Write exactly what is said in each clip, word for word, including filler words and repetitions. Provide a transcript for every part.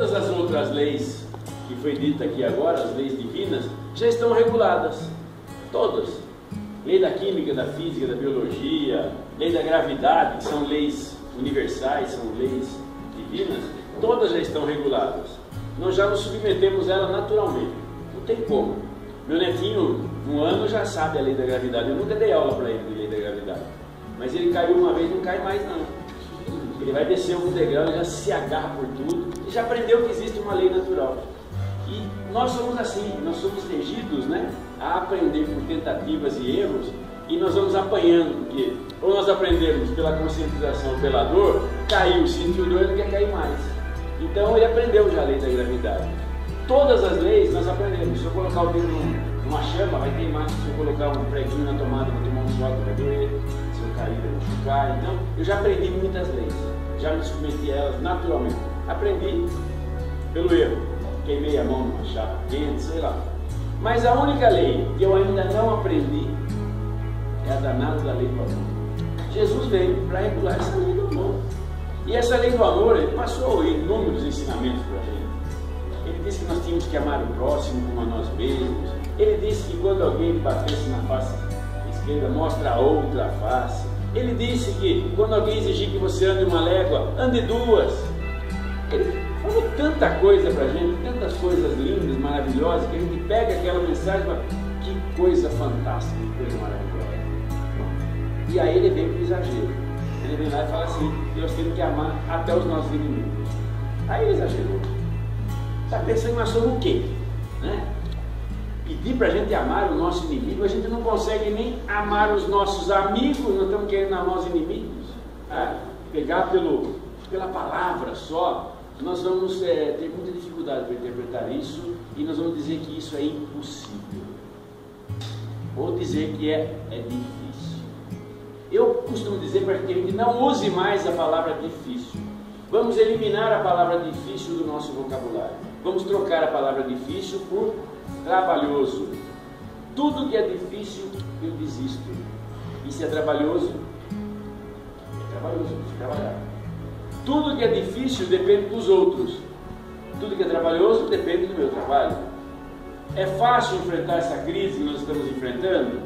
todas as outras leis que foi dita aqui agora, as leis divinas, já estão reguladas, todas. Lei da química, da física, da biologia, lei da gravidade, que são leis universais, são leis divinas, todas já estão reguladas. Nós já nos submetemos a ela naturalmente, não tem como. Meu netinho, um ano, já sabe a lei da gravidade, eu nunca dei aula para ele de lei da gravidade, mas ele caiu uma vez, não cai mais não. Ele vai descer um degrau, ele já se agarra por tudo e já aprendeu que existe uma lei natural. E nós somos assim, nós somos regidos, né, a aprender por tentativas e erros, e nós vamos apanhando, porque ou nós aprendemos pela conscientização, pela dor, caiu, sentiu dor, ele não quer cair mais. Então ele aprendeu já a lei da gravidade. Todas as leis nós aprendemos. Se eu colocar o dedo numa chama, vai queimar. Se eu colocar um preguinho na tomada, vou tomar um choque, vai doer. Se eu cair, vai machucar. Então eu já aprendi muitas leis, já me submeti a elas naturalmente. Aprendi pelo erro, queimei a mão numa chapa quente, sei lá. Mas a única lei que eu ainda não aprendi é a danada da lei do amor. Jesus veio para regular essa lei do amor. E essa lei do amor, ele passou inúmeros ensinamentos para a gente. Ele disse que nós tínhamos que amar o próximo como a nós mesmos. Ele disse que quando alguém batesse na face esquerda, mostra a outra face. Ele disse que quando alguém exigir que você ande uma légua, ande duas. Ele falou tanta coisa para a gente, tantas coisas lindas, maravilhosas, que a gente pega aquela mensagem e fala, que coisa fantástica, que coisa maravilhosa. E aí ele vem para o exagero. Ele vem lá e fala assim, Deus tem que amar até os nossos inimigos. Aí ele exagerou. Está pensando, mas sobre o quê? Né? Pedir para a gente amar o nosso inimigo, a gente não consegue nem amar os nossos amigos, não estamos querendo amar os inimigos. Ah, pegar pelo, pela palavra só, nós vamos é, ter muita dificuldade para interpretar isso, e nós vamos dizer que isso é impossível. Ou dizer que é, é difícil. Eu costumo dizer para que a gente não use mais a palavra difícil. Vamos eliminar a palavra difícil do nosso vocabulário. Vamos trocar a palavra difícil por trabalhoso. Tudo que é difícil, eu desisto. E se é trabalhoso, é trabalhoso, vamos trabalhar. Tudo que é difícil depende dos outros. Tudo que é trabalhoso depende do meu trabalho. É fácil enfrentar essa crise que nós estamos enfrentando?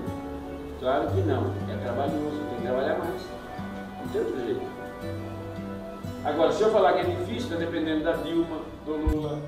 Claro que não. É trabalhoso. Trabalhar mais, não tem outro jeito. Agora, se eu falar que é difícil, está dependendo da Dilma, do Lula.